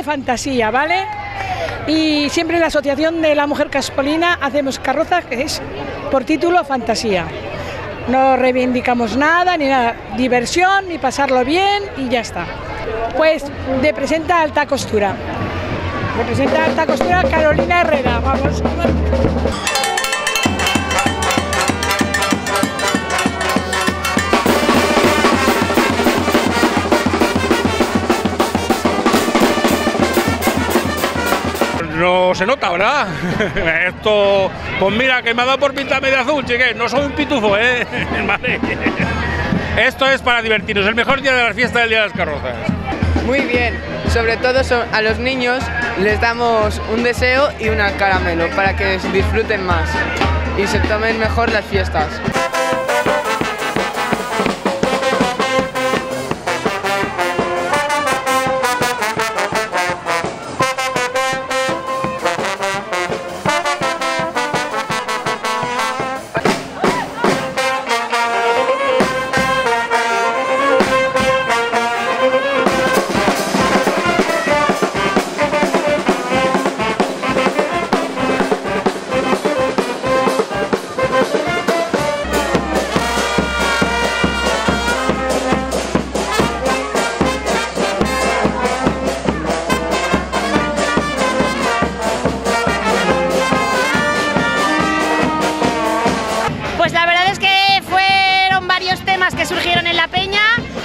de fantasía, ¿vale? Y siempre en la Asociación de la Mujer Caspolina hacemos carrozas que es por título fantasía. No reivindicamos nada, ni nada, diversión, ni pasarlo bien y ya está. Pues representa Alta Costura. Representa Alta Costura Carolina Herrera. Vamos. No se nota, ¿verdad? Esto, pues mira, que me ha dado por pintarme de azul, chiques, no soy un pitufo, ¿eh? Vale. Esto es para divertirnos, el mejor día de las fiestas, el Día de las Carrozas. Muy bien, sobre todo a los niños les damos un deseo y un caramelo para que disfruten más y se tomen mejor las fiestas. Que surgieron en la peña,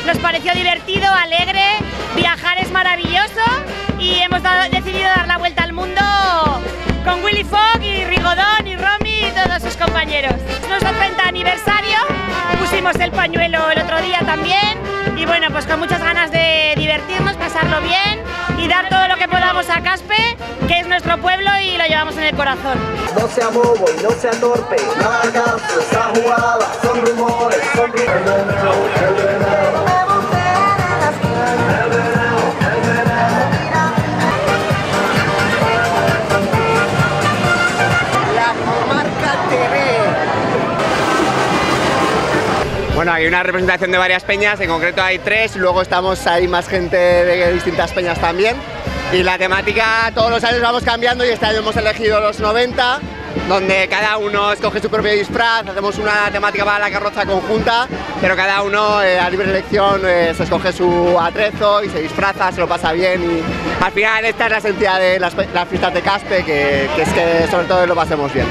nos pareció divertido, alegre, viajar es maravilloso y hemos decidido dar la vuelta al mundo con Willy Fogg y Rigodón y Romy y todos sus compañeros. Es nuestro 30 aniversario, pusimos el pañuelo el otro día también y bueno, pues con muchas ganas de divertirnos, pasarlo bien y dar todo lo que podamos a Caspe, que es nuestro pueblo y lo llevamos en el corazón. No sea bobo y no sea torpe, no hagas esa jugada, son rumores, son rumores. Bueno, hay una representación de varias peñas, en concreto hay tres, luego hay más gente de distintas peñas también. Y la temática todos los años vamos cambiando y este año hemos elegido los 90, donde cada uno escoge su propio disfraz, hacemos una temática para la carroza conjunta, pero cada uno a libre elección se escoge su atrezo y se disfraza, se lo pasa bien y al final esta es la esencia de las fiestas de Caspe, que es que sobre todo lo pasemos bien.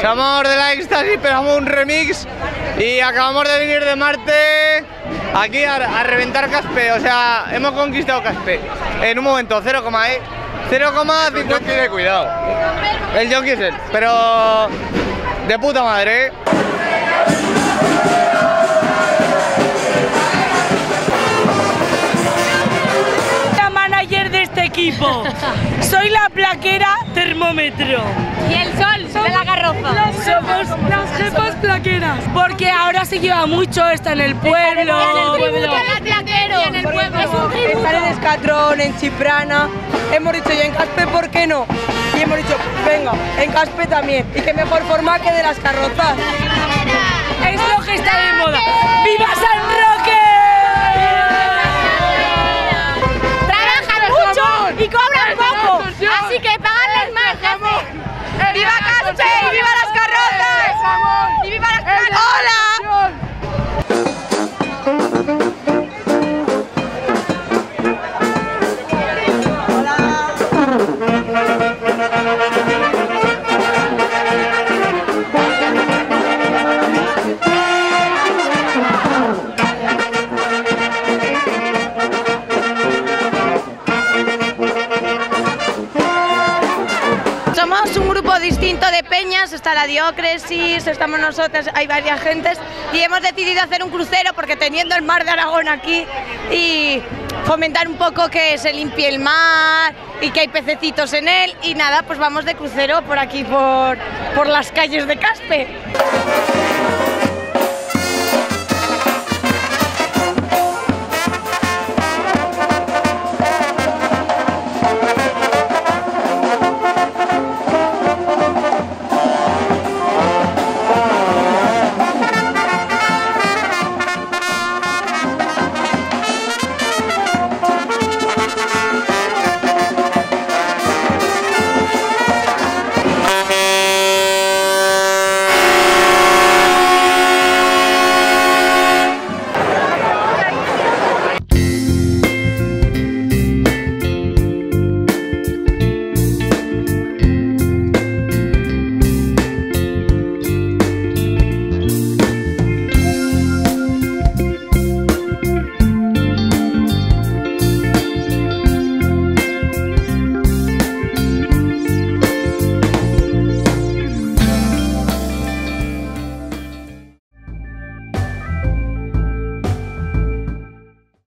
Somos de la Éxtasis, pero somos un remix y acabamos de venir de Marte aquí a reventar Caspe, o sea, hemos conquistado Caspe. En un momento, 0,50. Tiene cuidado. El jockey es él, pero de puta madre, ¿eh? La manager de este equipo. Soy la plaquera termómetro. Y el sol, de la carroza. Somos las jefas plaqueras. Porque ahora se lleva mucho, está en el pueblo. En el pueblo. Están en Escatrón, en Chiprana. Hemos dicho, ¿y en Caspe por qué no? Y hemos dicho, venga, en Caspe también. Y qué mejor forma que de las carrozas. Es lo que está de moda. ¡Viva San Roque! Y cobran poco, así que pagarles más. ¡Viva Caspe! ¡Y viva las carrozas! ¡Y viva las carrozas! ¡Hola! peñas, está la diócesis, estamos nosotras, hay varias gentes y hemos decidido hacer un crucero porque teniendo el mar de Aragón aquí y fomentar un poco que se limpie el mar y que hay pececitos en él y nada, pues vamos de crucero por aquí, por las calles de Caspe.